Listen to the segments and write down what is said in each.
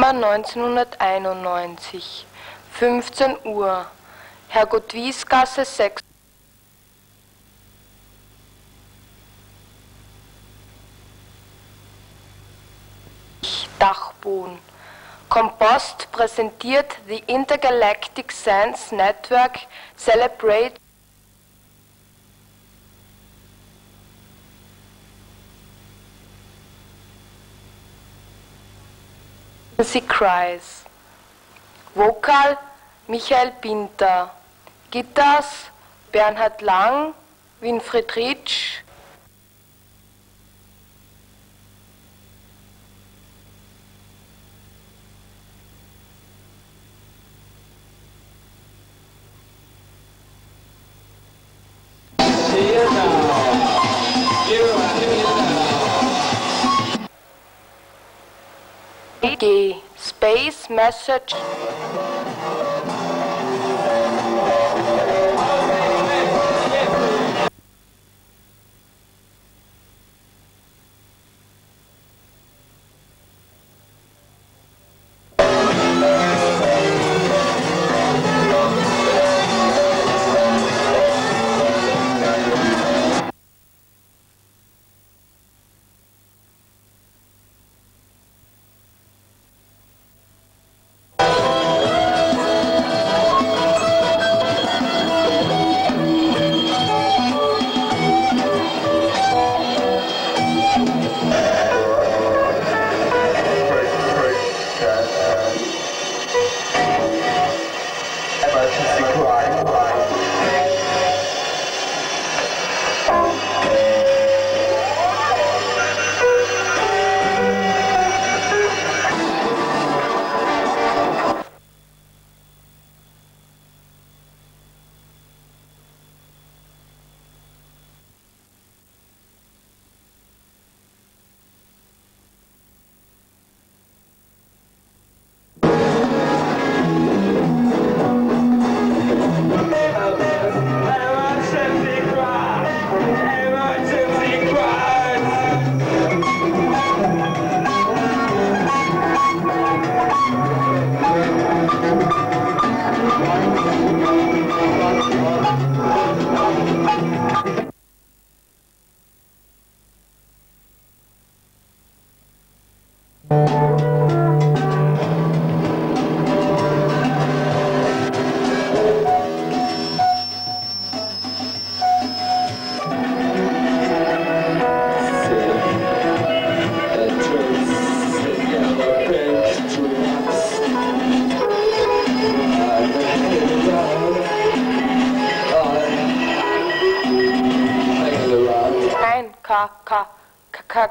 September 1991, 15 Uhr, Herr-Gottwies-Gasse 6. Dachboden. Compost präsentiert the Intergalactic Sense Network Celebrate Sie Cries. Vokal Michael Pinter. Guitars Bernhard Lang, Winfried Ritsch. G. Space Message.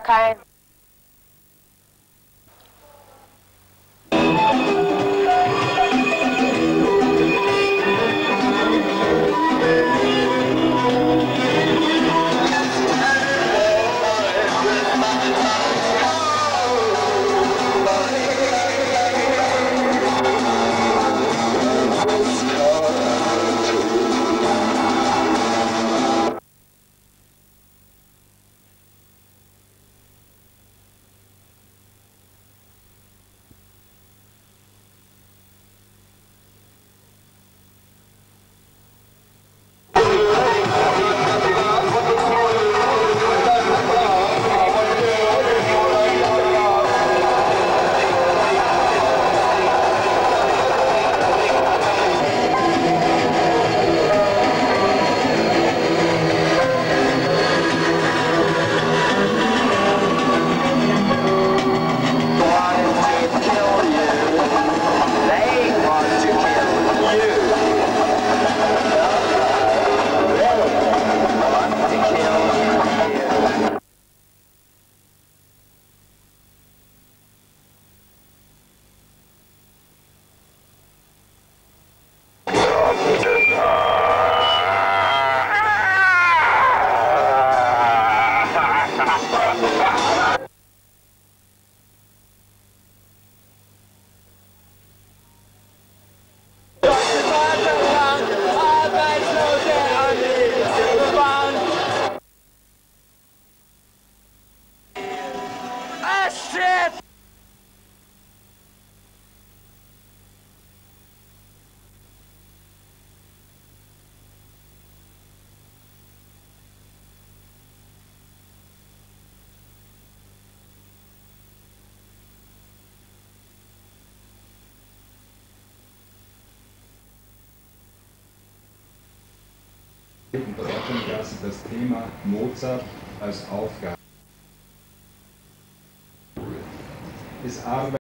Kein. Bedeutung, dass das Thema Mozart als Aufgabe ist Arbeit.